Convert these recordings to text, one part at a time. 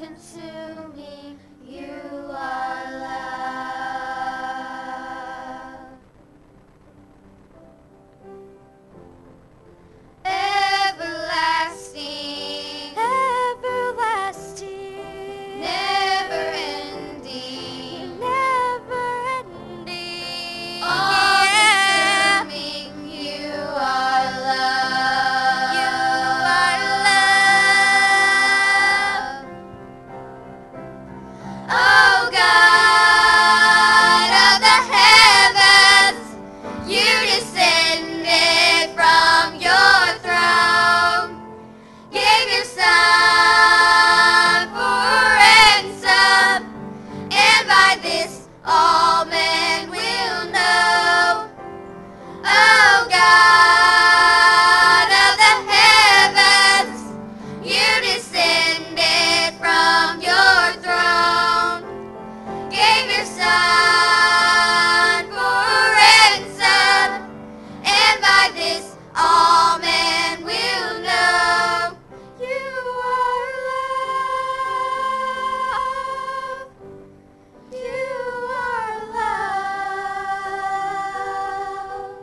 consume me, you are love. Everlasting, everlasting, never ending, never ending. All consuming, you are love. You are love. Oh God of the heavens, you descended from your throne, gave your son for ransom, and by this all men will know. Oh God of the heavens, you descended from your throne, gave your son for ransom, and by this all men will know you are love. You are love.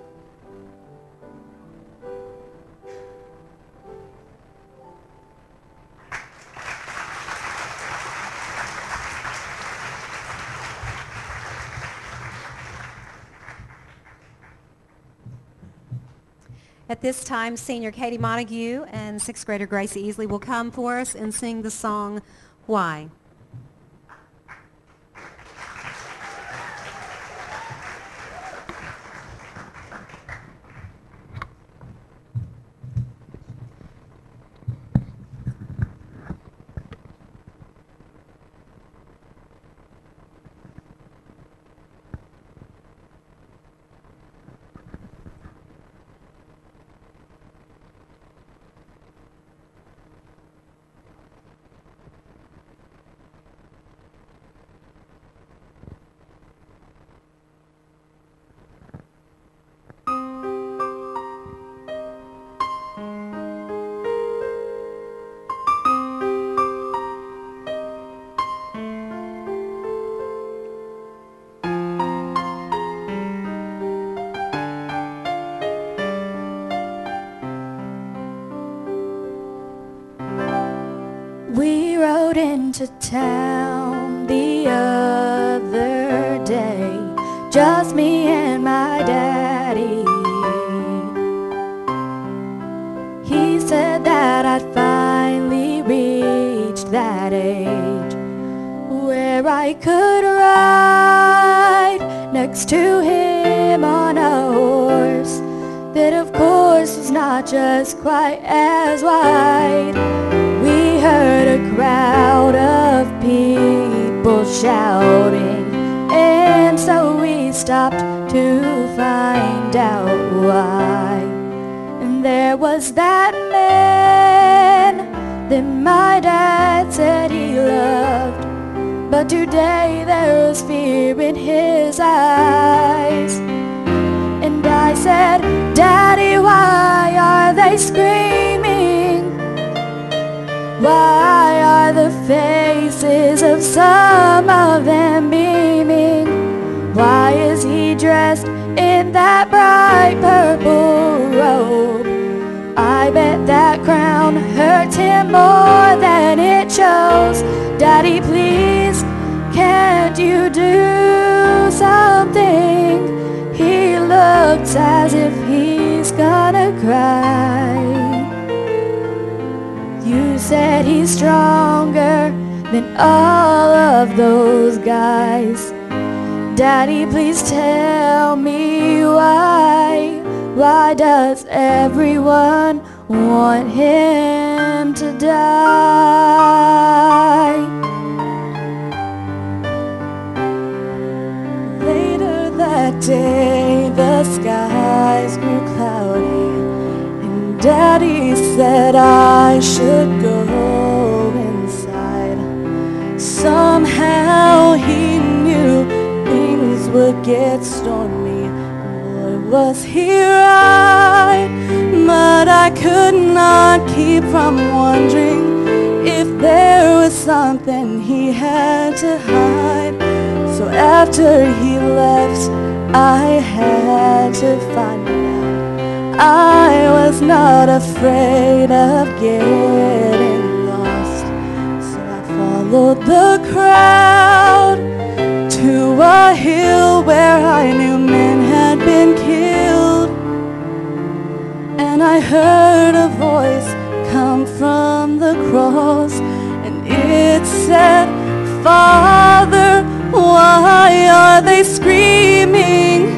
At this time, senior Katie Montague and sixth grader Gracie Easley will come for us and sing the song, Why? We rode into town the other day, just me and my daddy. He said that I'd finally reached that age where I could ride next to him on a horse that of course was not just quite as wide. We heard a crowd of people shouting, and so we stopped to find out why. And there was that man that my dad said he loved, but today there was fear in his eyes. And I said, Daddy, why are they screaming? Why are the faces of some of them beaming? Why is he dressed in that bright purple robe? I bet that crown hurts him more than it shows. Daddy, please, can't you do something? He looks as if he's gonna cry. You said he's stronger than all of those guys. Daddy, please tell me why. Why does everyone want him to die? Later that day, the skies grew cloudy. Daddy said I should go inside. Somehow he knew things would get stormy. Boy, was he right, but I could not keep from wondering if there was something he had to hide. So after he left, I had to find out. I was not afraid of getting lost. So I followed the crowd to a hill where I knew men had been killed. And I heard a voice come from the cross, and it said, Father, why are they screaming?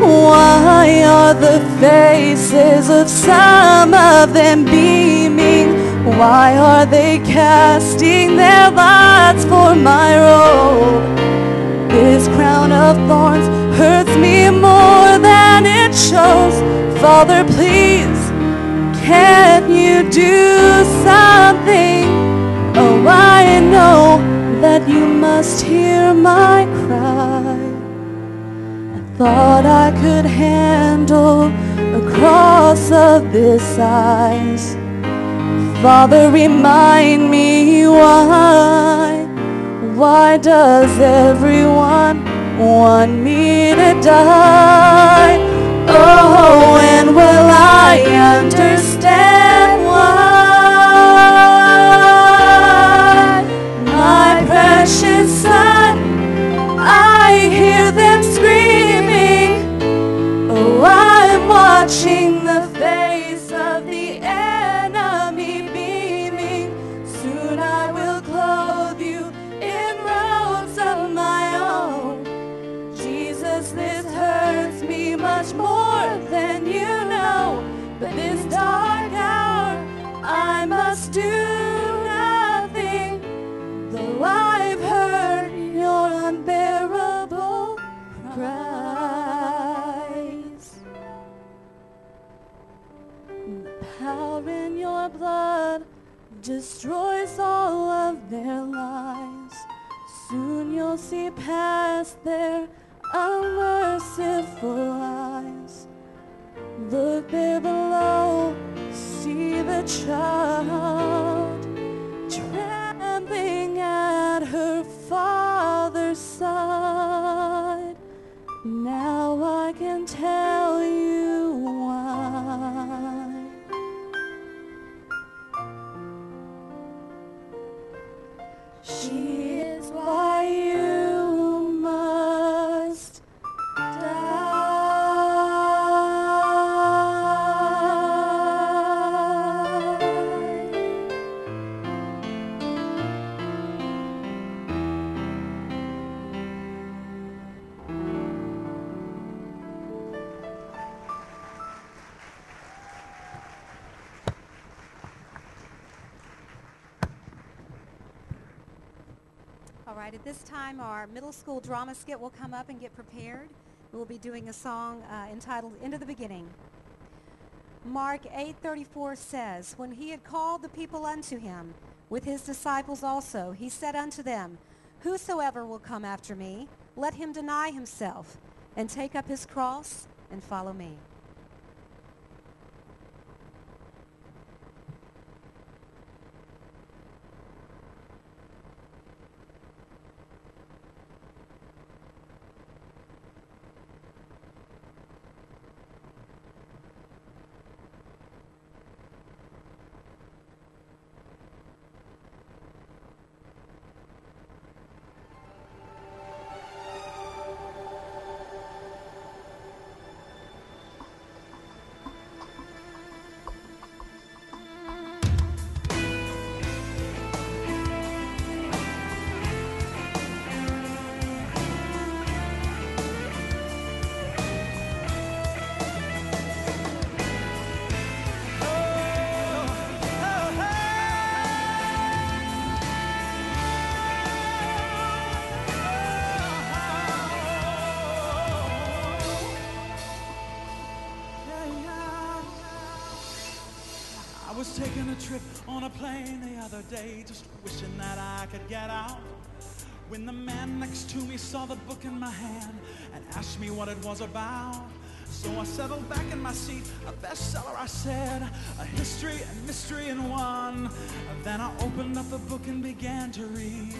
Why are the faces of some of them beaming? Why are they casting their lots for my robe? This crown of thorns hurts me more than it shows. Father, please, can you do something? Oh, I know that you must hear my cry. I thought I could handle a cross of this size. Father, remind me why. Why does everyone want me to die? Oh, when will I understand why? My precious son, I hear them screaming. Oh, I'm watching the face of the enemy beaming. Soon I will clothe you in robes of my own. Jesus, this hurts me much more than you know, but this dark hour I must do nothing, though I've heard your unbearable cries. The power in your blood destroys all of their lies. Soon you'll see past their unmerciful eyes. Look there below, see the child trembling at her father's side. Now I can tell you why. She is why you must die. At this time, our middle school drama skit will come up and get prepared. We'll be doing a song entitled Into the Beginning. Mark 8:34 says, When he had called the people unto him, with his disciples also, he said unto them, Whosoever will come after me, let him deny himself, and take up his cross, and follow me. Taking a trip on a plane the other day, just wishing that I could get out, when the man next to me saw the book in my hand and asked me what it was about. So I settled back in my seat, a bestseller I said, a history and mystery in one. Then I opened up the book and began to read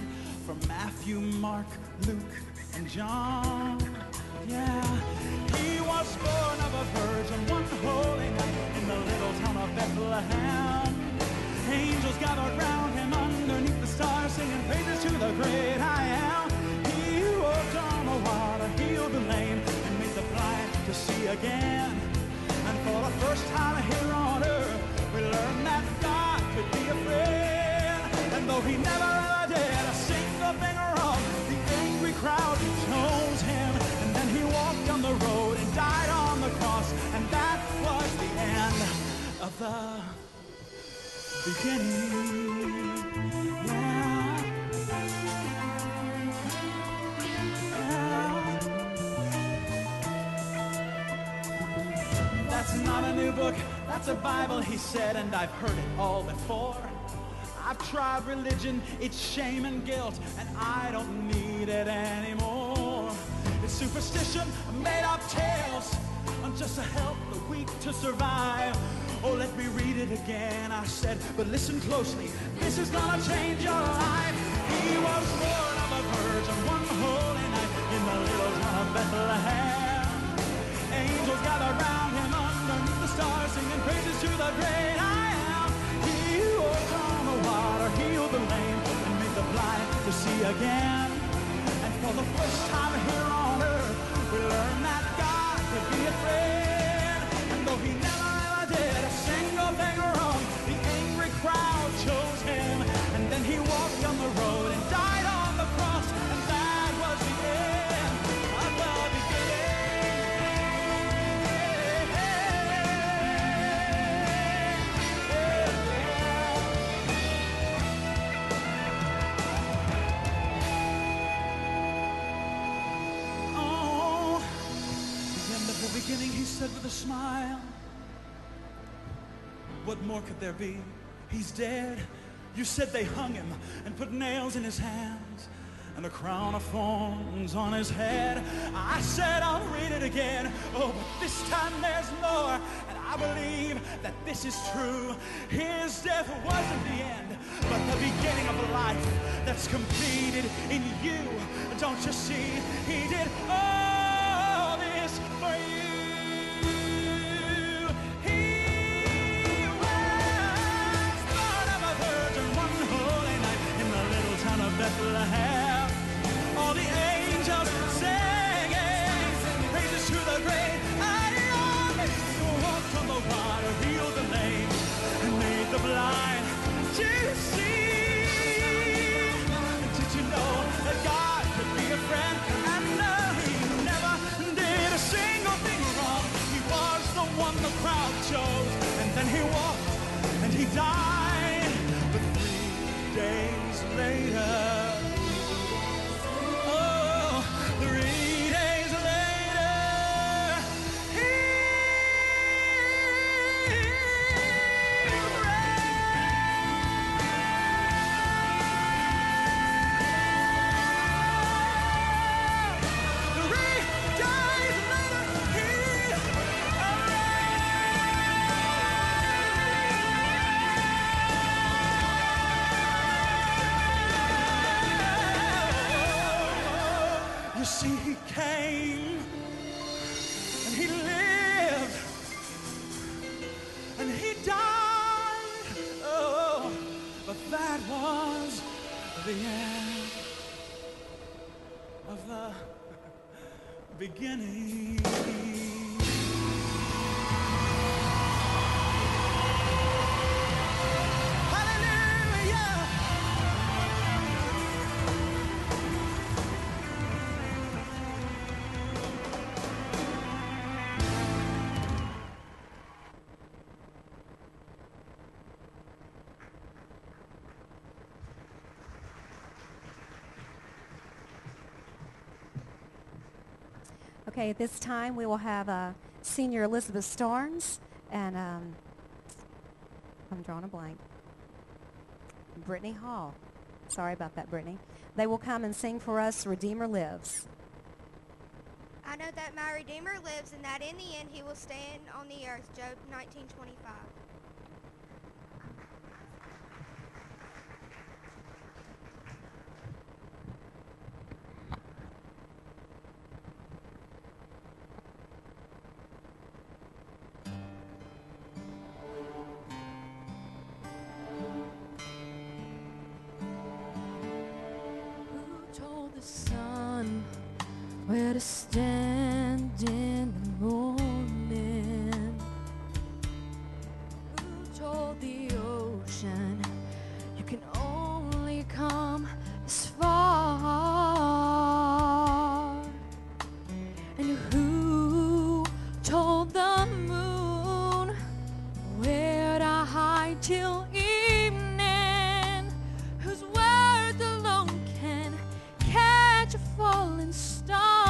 from Matthew, Mark, Luke, and John. Yeah, he was born of a virgin one holy night in the little town of Bethlehem. Angels gathered round him underneath the stars, singing praises to the great I am. He who walked on the water, healed the lame, and made the blind to see again. And for the first time here on earth, we learned that God could be a friend. And though he never ever did a single thing wrong, the angry crowd chose him. And then he walked on the road and died on the cross, and that was the end of the beginning. Yeah. Yeah. That's not a new book, that's a Bible, he said, and I've heard it all before. I've tried religion, it's shame and guilt, and I don't need it anymore. It's superstition, made up tales, and just to help the weak to survive. Oh, let me read it again, I said, but listen closely. This is gonna change your life. He was born of a virgin one holy night in the little town of Bethlehem. Angels gathered round him underneath the stars, singing praises to the great I am. He walked on the water, healed the lame, and made the blind to see again. And for the first time here on earth, we learned that God could be a friend. And though he never single thing wrong, the angry crowd chose him, and then he walked on the road and died on the cross, and that was the end of the beginning. Oh, the end of the beginning, he said with a smile. What more could there be? He's dead. You said they hung him and put nails in his hands and a crown of thorns on his head. I said I'll read it again. Oh, but this time there's more, and I believe that this is true. His death wasn't the end, but the beginning of a life that's completed in you. Don't you see? He did all this for you. Bethlehem. All the angels singing praises to the great I am. Who walked on the water, healed the lame, and made the blind to see. Did you know that God could be a friend? And no, he never did a single thing wrong. He was the one the crowd chose, and then he walked and he died. But 3 days later, 3 days later, he rose. 3 days later, he arose. You see, he came, and he lived, and he died. Oh, but that was the end of the beginning. Okay, this time we will have Senior Elizabeth Storms and I'm drawing a blank. Brittany Hall. Sorry about that, Brittany. They will come and sing for us "Redeemer Lives." I know that my Redeemer lives and that in the end he will stand on the earth. Job 19:25. Where to stand in the morning? Who told the ocean you can only come this far? And who told the moon where to hide till evening? Whose words alone can catch a falling star?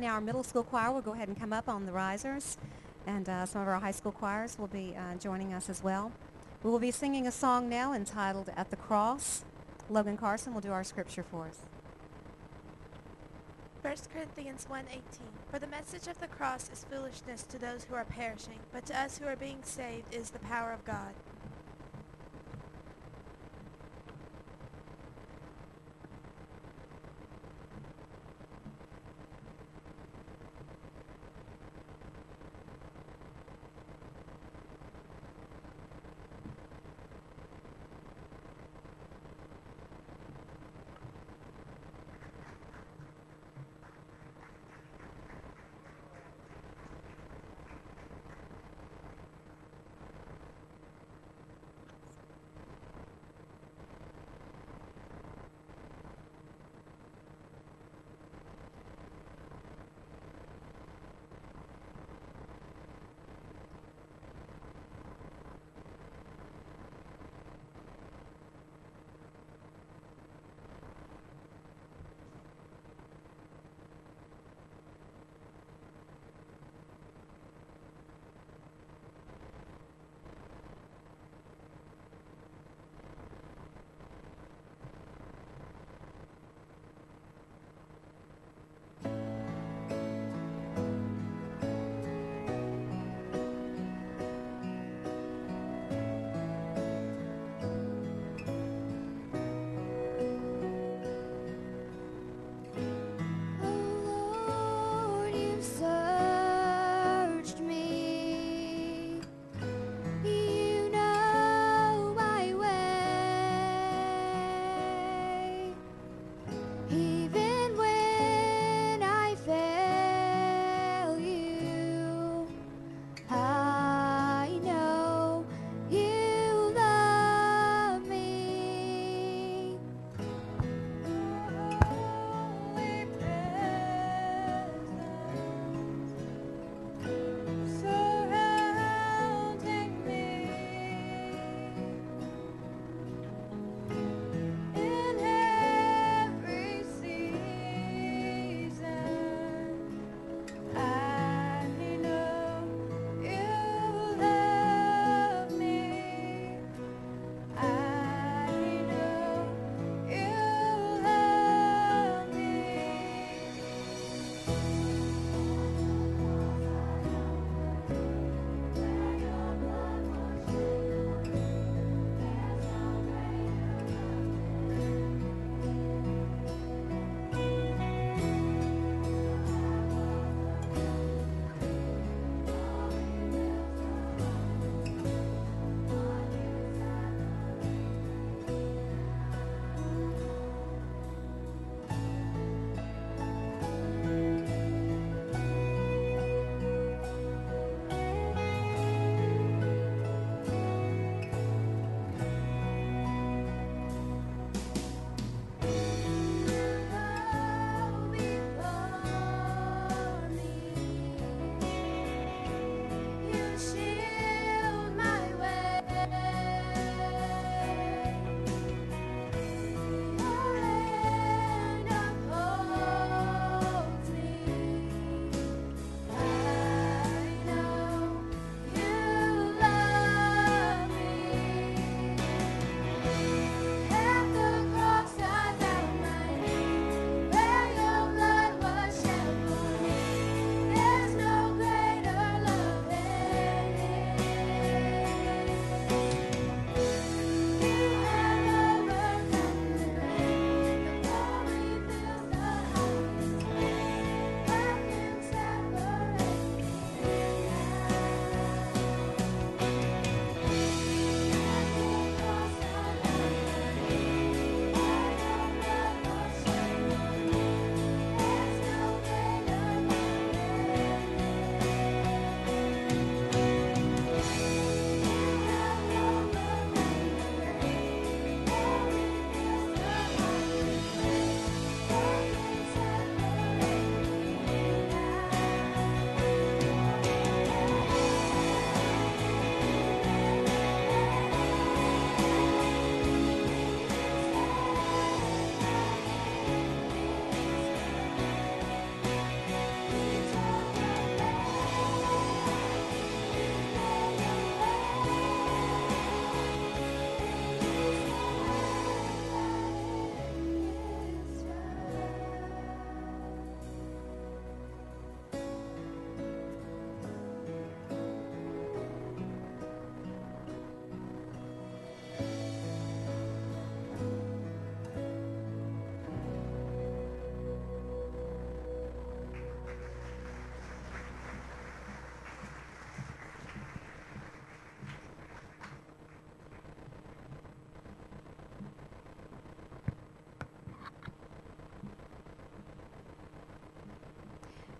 Now our middle school choir will go ahead and come up on the risers. and some of our high school choirs will be joining us as well. We will be singing a song now entitled At the Cross. Logan Carson will do our scripture for us. 1 Corinthians 1:18. For the message of the cross is foolishness to those who are perishing, but to us who are being saved is the power of God.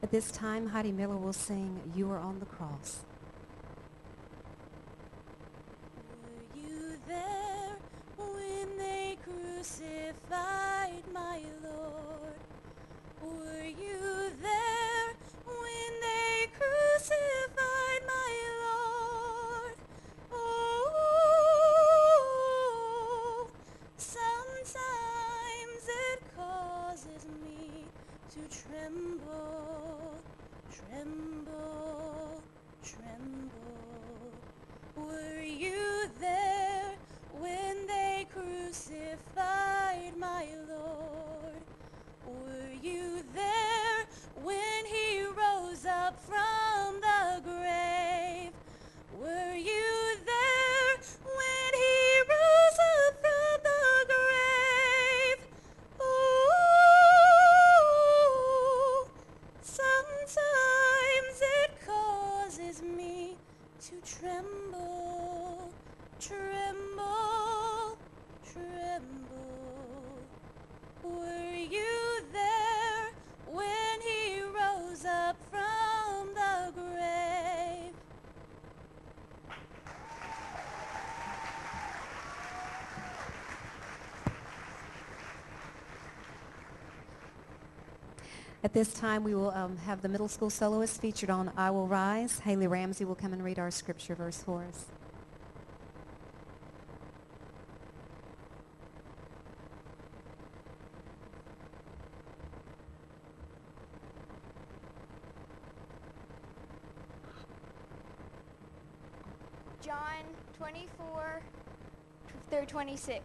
At this time, Heidi Miller will sing You Are on the Cross. Were you there when they crucified my Lord? Were you there when they crucified my Lord? Oh, sometimes it causes me to tremble, tremble, tremble. Were you there when they crucified my Lord? Were you there when he rose up from the grave? Were you there when he rose up from the grave? Ooh, sometimes it causes me to tremble, tremble, tremble. Were you there when he rose up from the grave? At this time, we will have the middle school soloist featured on I Will Rise. Haley Ramsey will come and read our scripture verse for us. John 24 through 26.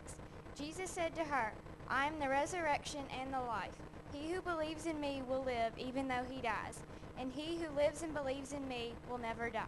Jesus said to her, I am the resurrection and the life. He who believes in me will live even though he dies, and he who lives and believes in me will never die.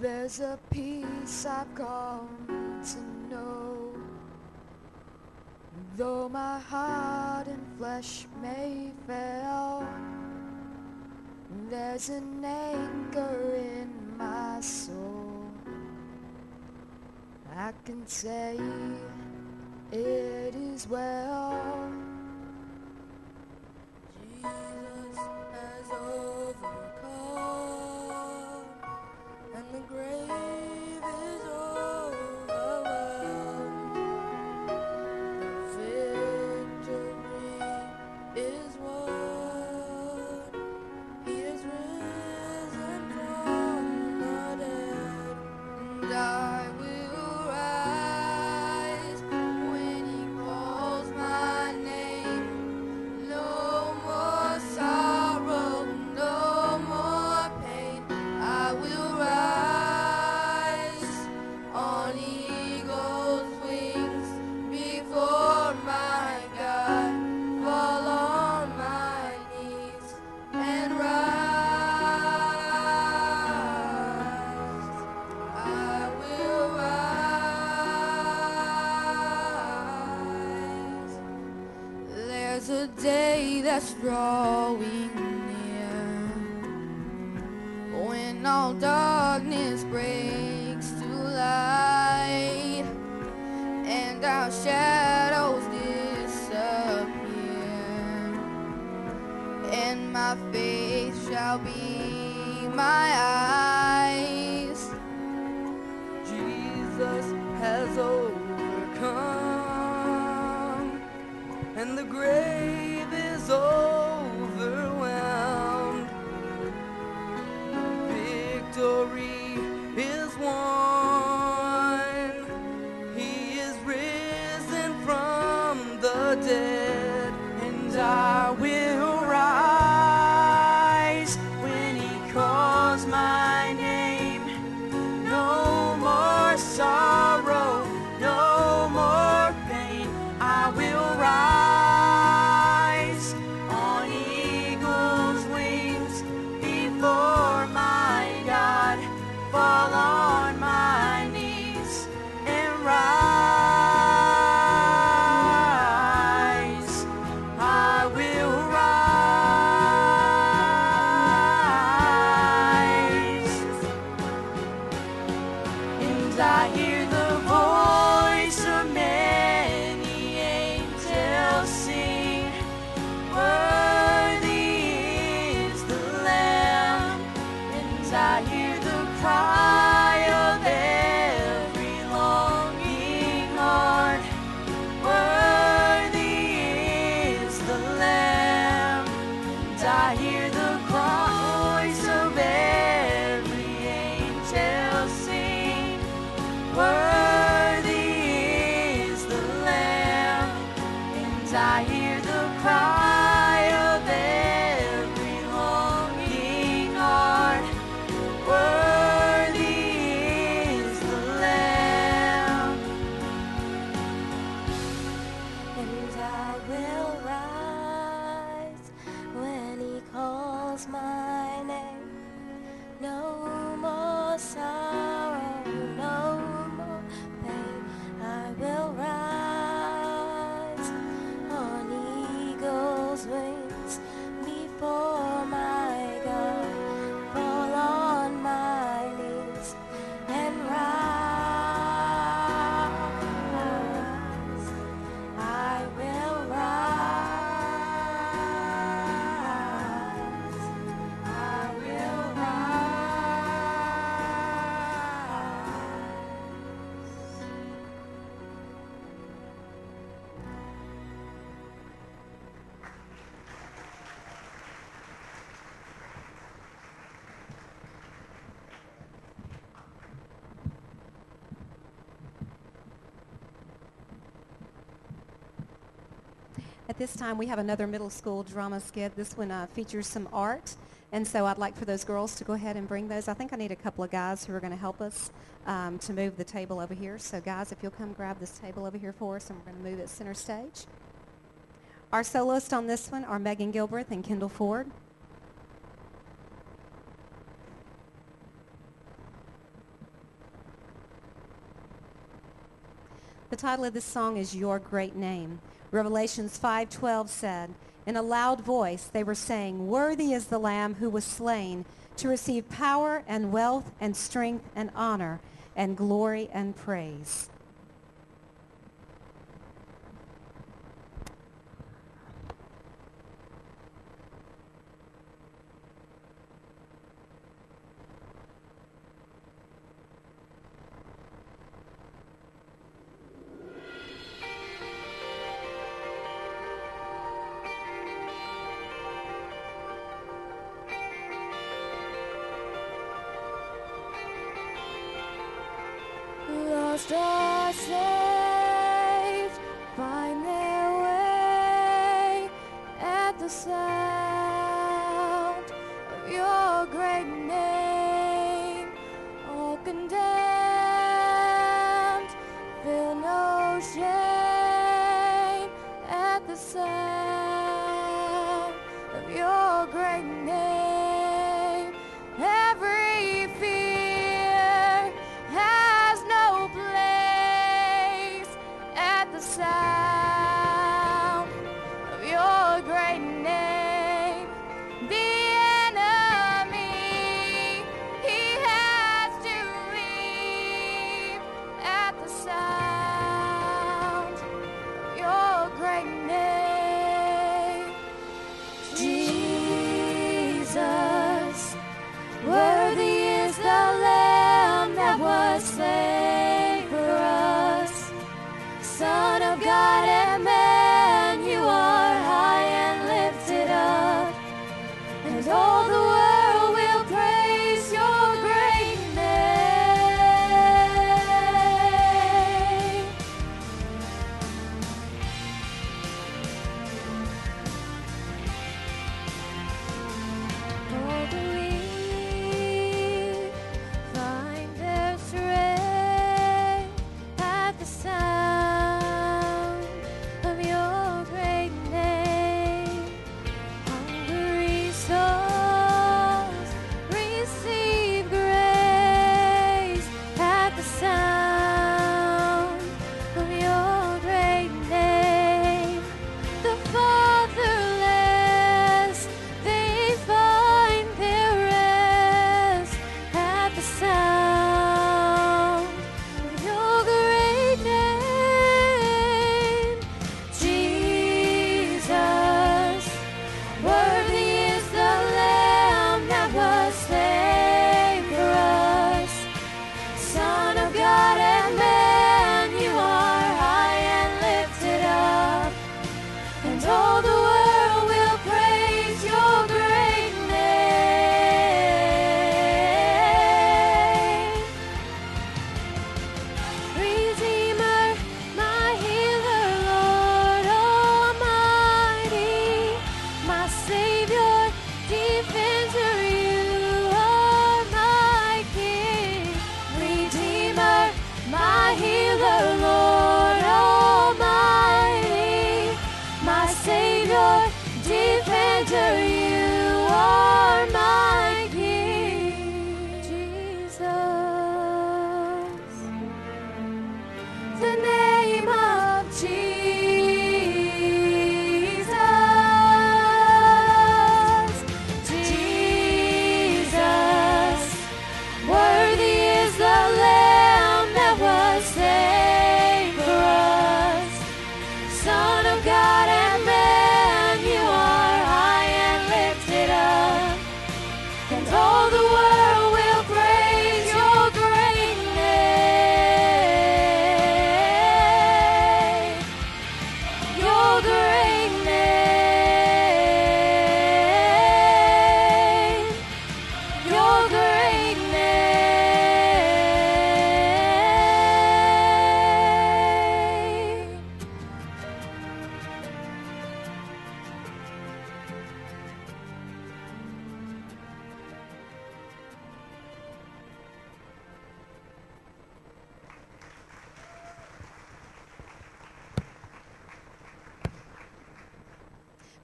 There's a peace I've come to know, though my heart and flesh may fail. There's an anchor in my soul. I can say it is well. Jesus has overcome. The grave is overwhelmed. The victory is won. He is risen from the dead, and I will rise when he calls my name. No more sorrow, no more pain. I will rise. That's drawing near, when all darkness breaks to light and our shadows disappear, and my faith shall be my eyes. Jesus has overcome, and the grave overwhelmed. Victory is won. He is risen dead, and I will rise when he calls my name. No more sorrow, no more pain. I will rise on eagle's wings before my God, fall on my knees and rise. This time we have another middle school drama skit. This one features some art, and so I'd like for those girls to go ahead and bring those. I think I need a couple of guys who are going to help us to move the table over here. So guys, if you'll come grab this table over here for us, and we're going to move it center stage. Our soloists on this one are Megan Gilbreth and Kendall Ford. The title of this song is Your Great Name. Revelations 5:12 said, in a loud voice they were saying, worthy is the Lamb who was slain to receive power and wealth and strength and honor and glory and praise.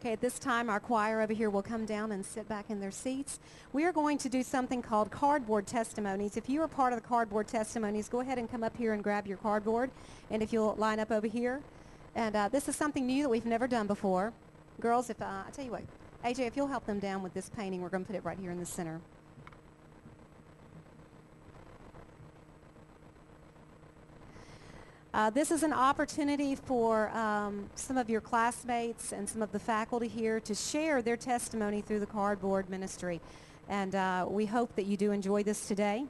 Okay, at this time, our choir over here will come down and sit back in their seats. We are going to do something called cardboard testimonies. If you are part of the cardboard testimonies, go ahead and come up here and grab your cardboard. And if you'll line up over here. And this is something new that we've never done before. Girls, if I tell you what, AJ, if you'll help them down with this painting, we're going to put it right here in the center. This is an opportunity for some of your classmates and some of the faculty here to share their testimony through the cardboard ministry. And we hope that you do enjoy this today.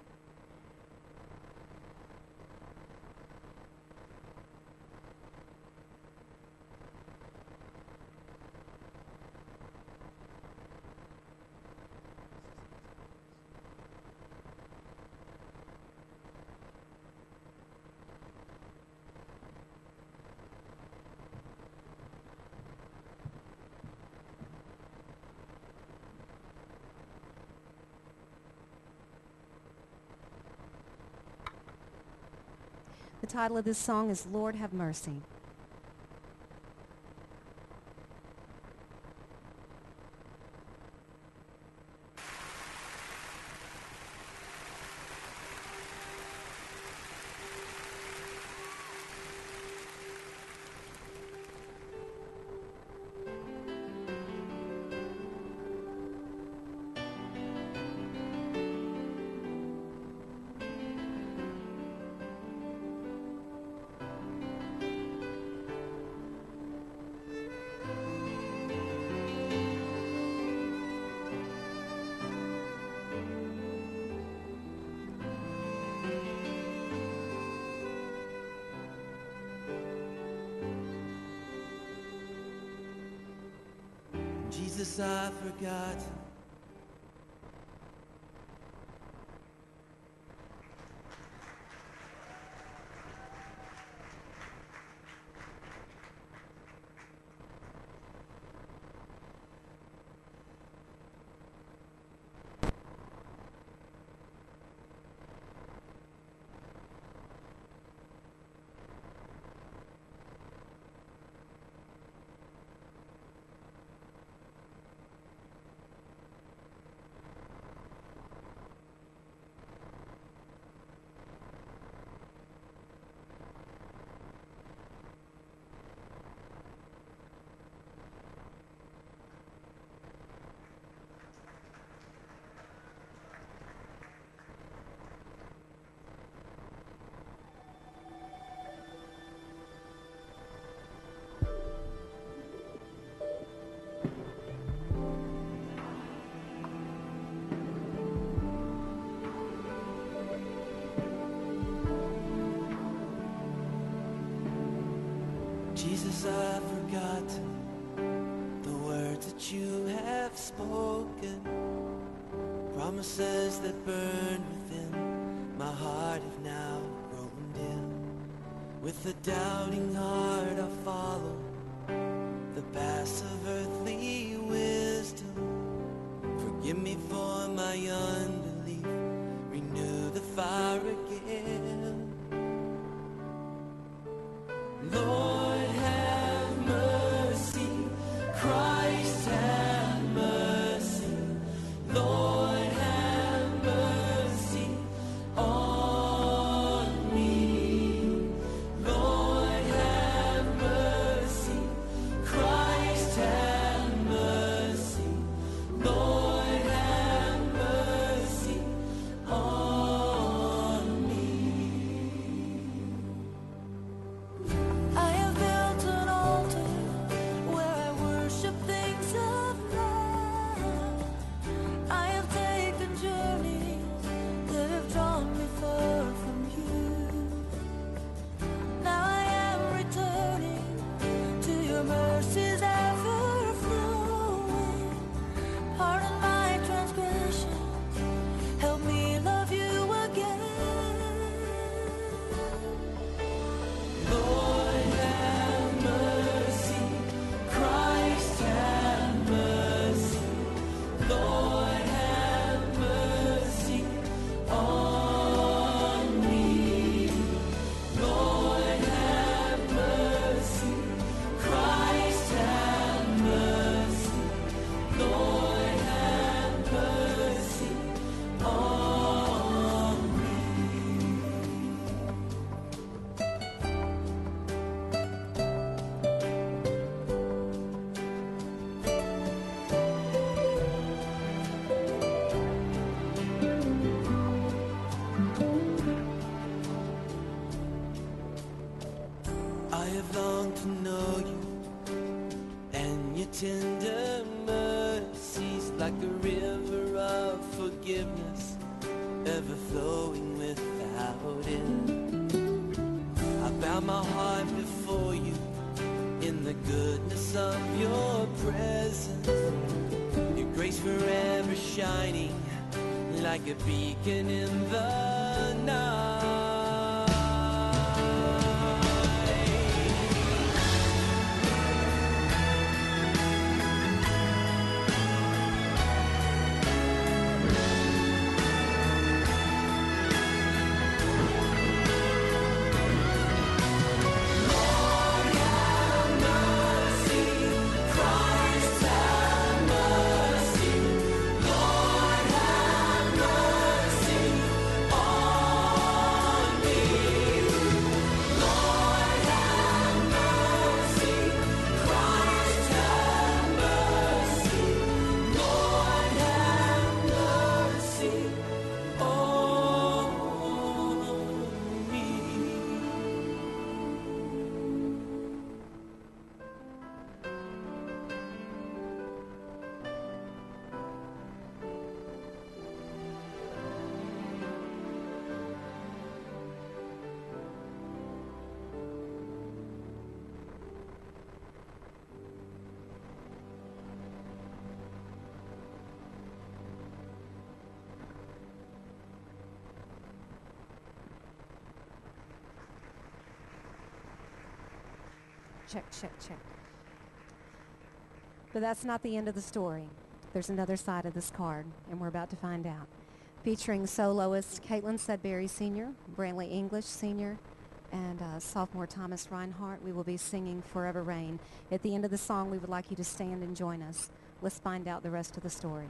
The title of this song is Lord Have Mercy. Jesus, I've forgotten. Jesus, I've forgotten the words that you have spoken, promises that burn within my heart have now grown dim. With a doubting heart I follow the paths of earthly wisdom. Forgive me for my unbelief, renew the fire again. Lord, have mercy, Christ, have mercy, Lord, have mercy on me, Lord, have mercy, Christ, have mercy, Lord, have mercy on me. I have I have longed to know you, and your tender mercies, like a river of forgiveness, ever flowing without end. I bow my heart before you in the goodness of your presence, your grace forever shining like a beacon in the night. Check, check, check. But that's not the end of the story. There's another side of this card, and we're about to find out. Featuring soloists Caitlin Sudbury Sr., Brantley English Sr., and sophomore Thomas Reinhardt, we will be singing Forever Rain. At the end of the song, we would like you to stand and join us. Let's find out the rest of the story.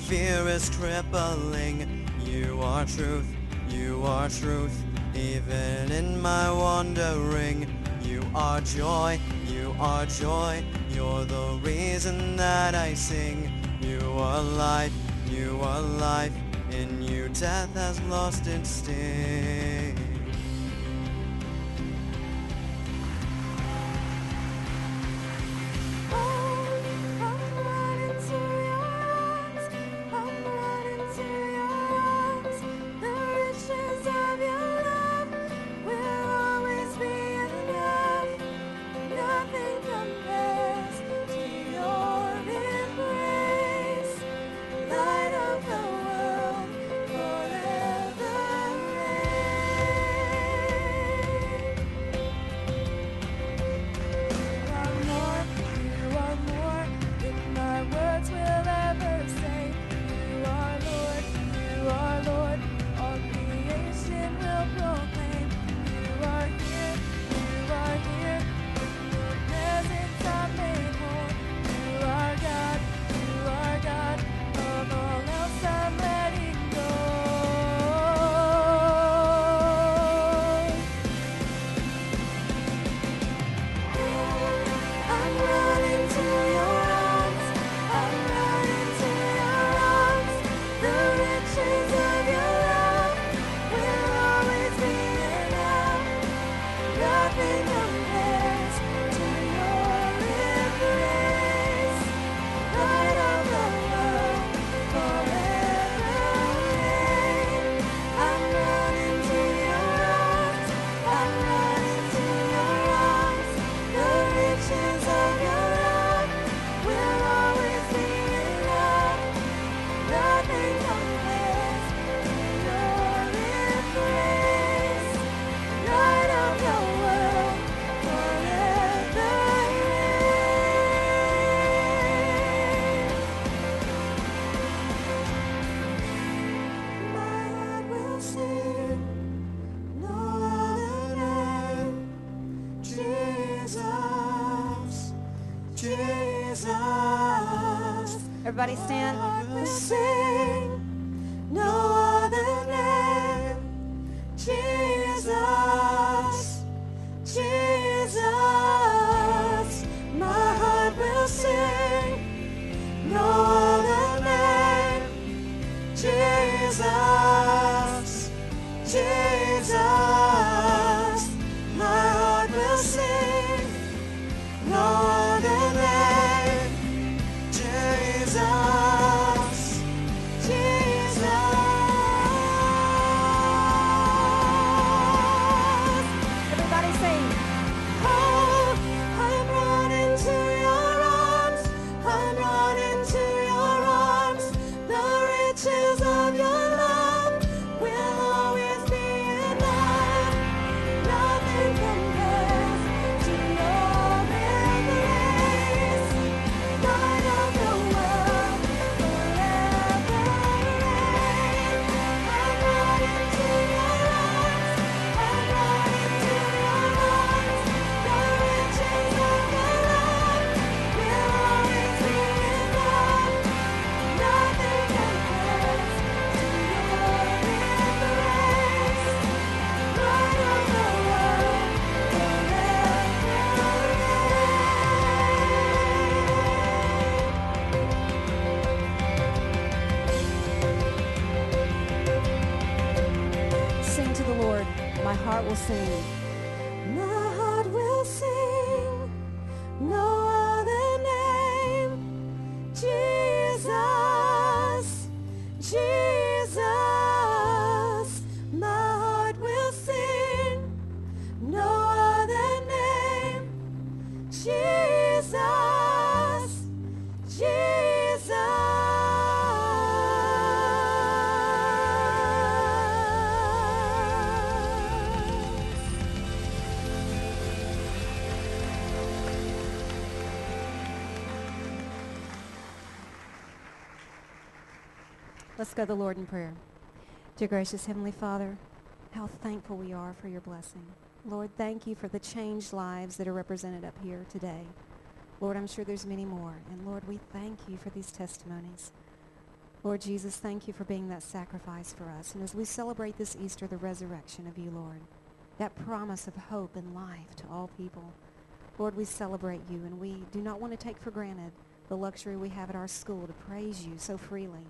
Fear is crippling. You are truth, you are truth. Even in my wandering, you are joy, you are joy. You're the reason that I sing. You are life, you are life. In you death has lost its sting. Everybody stand. No other sing, no other name. Jesus, Jesus, my heart will sing, no other name. Jesus, Jesus, my heart will sing, no other name. Jesus, Jesus. Everybody sing. Oh, I'm running to your arms. I'm running to your arms. The riches of your love will always be enough. Nothing compares to your grace. Light of the world forever reign. I'm running to your arms. I'm running to your arms. The riches of your love will always be enough. Nothing compares to your embrace. Light of the world forever reign. Sing to the Lord, my heart will sing. My heart will sing, no other name. Jesus, Jesus, my heart will sing, no other name. Jesus, Jesus. Let's go to the Lord in prayer. Dear gracious Heavenly Father, how thankful we are for your blessing. Lord, thank you for the changed lives that are represented up here today. Lord, I'm sure there's many more. And Lord, we thank you for these testimonies. Lord Jesus, thank you for being that sacrifice for us. And as we celebrate this Easter, the resurrection of you, Lord, that promise of hope and life to all people. Lord, we celebrate you, and we do not want to take for granted the luxury we have at our school to praise you so freely.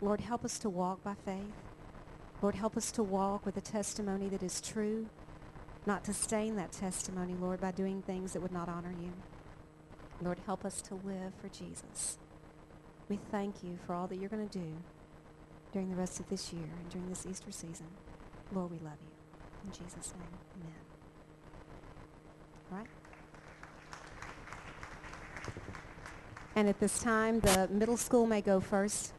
Lord, help us to walk by faith. Lord, help us to walk with a testimony that is true, not to stain that testimony, Lord, by doing things that would not honor you. Lord, help us to live for Jesus. We thank you for all that you're going to do during the rest of this year and during this Easter season. Lord, we love you. In Jesus' name, amen. All right. And at this time, the middle school may go first.